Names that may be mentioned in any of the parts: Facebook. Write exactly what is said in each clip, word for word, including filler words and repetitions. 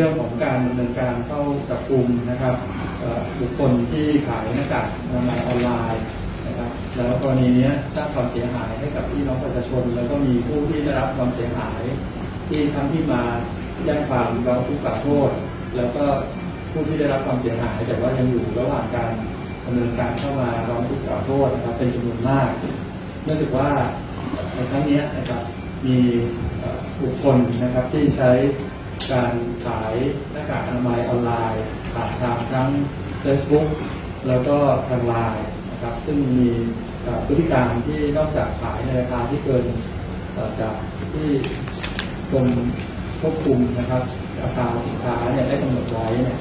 รื่องของการดำเนินการเข้าจับกลุ่มนะครับบุคคลที่ขายหน้ากากอนามัยออนไลน์นะครับแล้วกรณีนี้สร้างความเสียหายให้กับพี่น้องประชาชนแล้วก็มีผู้ที่ได้รับความเสียหายที่ทั้งที่มาแจ้งความร้องทุกข์กล่าวโทษแล้วก็ผู้ที่ได้รับความเสียหายแต่ว่ายังอยู่ระหว่างการดำเนินการเข้ามาร้องทุกข์กล่าวโทษนะครับเป็นจำนวนมากเนื่องจากว่าในครั้งนี้นะครับมีบุคคลนะครับที่ใช้การขายหน้ากากอนามัยออนไลน์ผ่านทางทั้ง เฟซบุ๊ก แล้วก็ทางไลน์นะครับซึ่งมีพฤติกรรมที่นอกจากขายในราคาที่เกินจากที่กรมควบคุมนะครับราคาสินค้าเนี่ยได้กำหนดไว้เนี่ย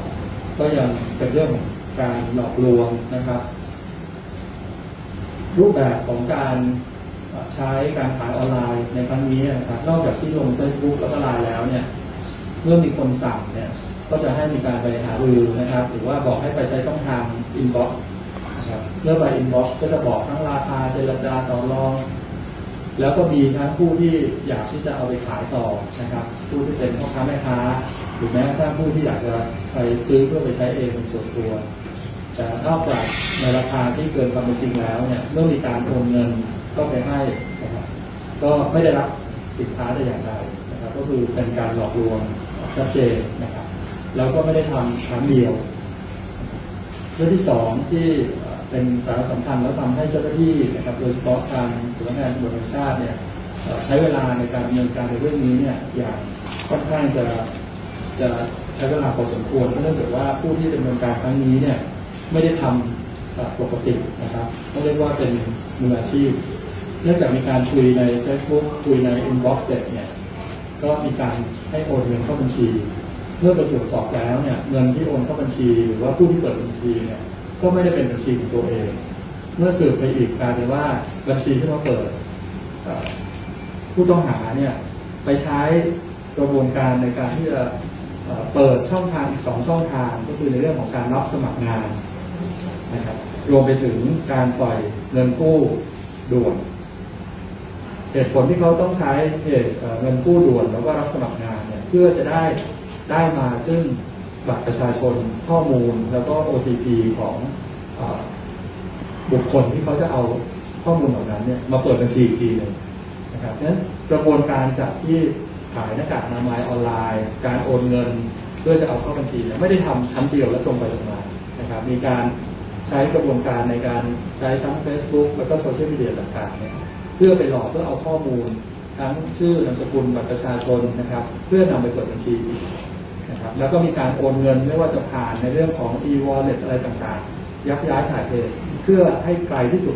ก็ยังเป็นเรื่องการหลอกลวงนะครับรูปแบบของการใช้การขายออนไลน์ในครั้งนี้นะครับนอกจากที่ลง เฟซบุ๊ก แล้วก็ไลน์แล้วเนี่ยเมื่อมีคนสั่งเนี่ยก็จะให้มีการไปหารือนะครับหรือว่าบอกให้ไปใช้ช่องทาง อินบ็อกซ์ นะครับเมื่อไป อินบ็อกซ์ ก็จะบอกทั้งราคาเจรจาต่อรองแล้วก็มีทั้งผู้ที่อยากที่จะเอาไปขายต่อนะครับผู้ที่เป็นพ่อค้าแม่ค้าหรือแม้กระทั่งผู้ที่อยากจะไปซื้อเพื่อไปใช้เองเป็นส่วนตัวแต่นอกจากในราคาที่เกินความเป็นจริงแล้วเนี่ยเมื่อมีการโอนเงินก็ไปให้นะครับก็ไม่ได้รับสินค้าแต่อย่างใดนะครับก็คือเป็นการหลอกลวงชัดเจนนะครับแล้วก็ไม่ได้ทำครั้งเดียวเรื่องที่สองที่เป็นสาระสำคัญแล้วทำให้เจ้าหน้าที่นะครับโดยเฉพาะทางสำนักงานตำรวจแห่งชาติเนี่ยใช้เวลาในการดำเนินการในเรื่องนี้เนี่ยอย่างค่อนข้างจะจะใช้เวลาพอสมควรเพราะเนื่องจากว่าผู้ที่ดำเนินการครั้งนี้เนี่ยไม่ได้ทำปกตินะครับต้องเรียกว่าเป็นมืออาชีพเนื่องจากมีการคุยใน เฟซบุ๊ก คุยใน อินบ็อกซ์ เสร็จเนี่ยก็มีการให้โอนเงินเข้าบัญชีเมื่อไปตรวจสอบแล้วเนี่ยเงินที่โอนเข้าบัญชีหรือว่าผู้ที่เปิดบัญชีเนี่ยก็ไม่ได้เป็นบัญชีของตัวเองเมื่อสืบไปอีกกลายเป็นว่าบัญชีที่เขาเปิดผู้ต้องหาเนี่ยไปใช้กระบวนการในการที่จะเปิดช่องทางอีกสองช่องทางก็คือในเรื่องของการรับสมัครงานนะครับรวมไปถึงการปล่อยเงินกู้ด่วนเหตุผลที่เขาต้องใช้เงินกู้ด่วนแล้วก็รับสมัครงานเนี่ยเพื่อจะได้ได้มาซึ่งบัตรประชาชนข้อมูลแล้วก็ โอ ที พี ของอบุคคลที่เขาจะเอาข้อมูลเหล่านั้นเนี่ยมาเปิดบัญชีอีกทีหนึ่งนะครับนั้นกระบวนการจากที่ขายหน้ากากอนามัยออนไลน์การโอนเงินเพื่อจะเอาเข้าบัญชีเนี่ยไม่ได้ทำชั้นเดียวและตรงไปตรงมานะครับมีการใช้กระบวนการในการใช้ทั้ง เฟซบุ๊ก แล้วก็โซเชียลมีเดียต่างๆเนี่ยเพื่อไปหลอกเพื่อเอาข้อมูลทั้งชื่อนามสกุลบัตรประชาชนนะครับเพื่อนำไปเปิดบัญชีนะครับแล้วก็มีการโอนเงินไม่ว่าจะผ่านในเรื่องของ อีวอลเล็ต อะไรต่างๆยักย้ายถ่ายเทเพื่อให้ไกลที่สุด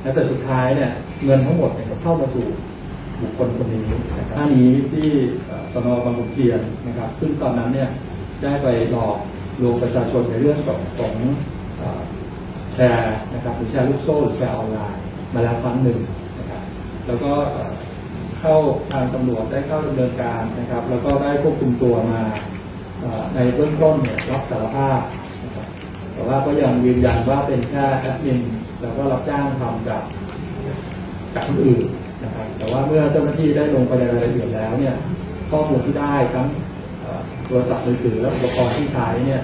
และแต่สุดท้ายเนี่ยเงินทั้งหมดเนี่ยเข้ามาสู่บุคคลคนนี้ท่านี้ที่สน.บางขุนเทียนนะครับซึ่งตอนนั้นเนี่ยได้ไปหลอกลวงประชาชนในเรื่องของของแชร์นะครับหรือแชร์ลูกโซ่หรือแชร์ออนไลน์มาแล้วครั้งหนึ่งนะครับแล้วก็เข้าทางตำรวจได้เข้าดำเนินการนะครับแล้วก็ได้ควบคุมตัวมาในเบื้องต้นเนี่ยรับสารภาพแต่ว่าก็ยังยืนยันว่าเป็นแค่แอดมินแล้วก็รับจ้างทำจากจากคนอื่นนะครับแต่ว่าเมื่อเจ้าหน้าที่ได้ลงไปในรายละเอียดแล้วเนี่ยข้อมูลที่ได้ทั้งโทรศัพท์มือถือและอุปกรณ์ที่ใช้เนี่ย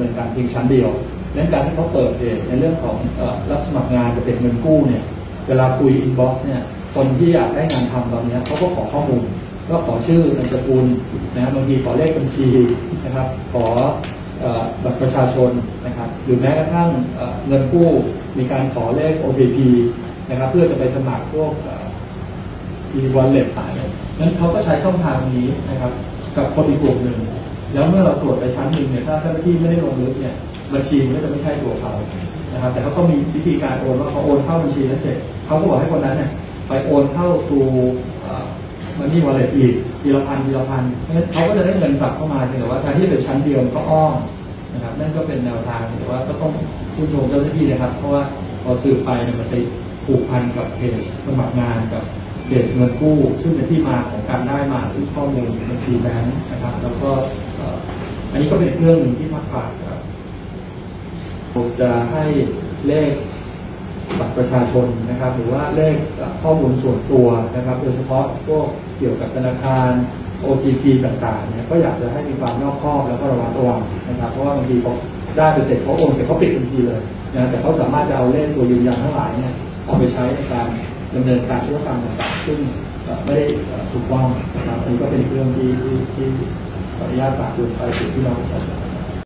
เป็นการเพียงชั้นเดียวเรื่องการที่เขาเปิดเพจในเรื่องของรับสมัครงานกับเพจเงินกู้เนี่ยเวลาคุย อินบ็อกซ์ เนี่ยคนที่อยากได้งานทำตอนนี้เขาก็ขอข้อมูลก็ขอชื่อนามสกุลนะบางทีขอเลขบัญชีนะครับขอบัตรประชาชนนะครับหรือแม้กระทั่งเงินกู้มีการขอเลข โอ ที พี นะครับเพื่อจะไปสมัครพวก อีวอลเล็ต ต่างๆนั้นเขาก็ใช้ช่องทางนี้นะครับกับคนอีกกลุ่มหนึ่งแล้วเมื่อเราตรวจไปชั้นหนึ่งเนี่ยถ้าเจ้าหน้าที่ไม่ได้ลงลึกเนี่ยบัญชีมันก็จะไม่ใช่ตัวเขานะครับแต่เขาก็มีวิธีการโอนว่าเขาโอนเข้าบัญชีแล้วเสร็จเขาก็บอกให้คนนั้นเนี่ยไปโอนเข้าสู่มันนี่วอลเล็ตอีกทีละพันทีละพันเขาก็จะได้เงินกลับเข้ามาแต่ว่าการที่เป็นชั้นเดียวก็อ้อมนะครับนั่นก็เป็นแนวทางแต่ว่าก็ต้องผู้ชมเจ้าหน้าที่นะครับเพราะว่าพอสื่อไปมันไปผูกพันกับเพจสมัครงานกับเพจเงินกู้ซึ่งเป็นที่มาของการได้มาซึ่งข้อมูลบัญชีแบงค์นะครับแล้วก็อันนี้ก็เป็นเรื่องหนึ่งที่มักผ่านครับผมจะให้เลขบัตรประชาชนนะครับหรือว่าเลขข้อมูลส่วนตัวนะครับโดยเฉพาะพวกเกี่ยวกับธนาคาร โอ ที ที ต่างๆเนี่ยก็อยากจะให้มีความนอกข้อแล้วก็ระวังระวังนะครับเพราะว่าบางทีเขาได้ไปเสร็จเขาโอนเสร็จเขาปิดบัญชีเลยนะแต่เขาสามารถจะเอาเลขตัวยืนยันทั้งหลายเนี่ยเอาไปใช้ในการดำเนินการธุรกรรมต่างๆซึ่งไม่ได้ถูกต้องนะครับอันนี้ก็เป็นเรื่องที่ที่ขออนุญาตฝากเตือนไปถึงพี่น้องประชาชน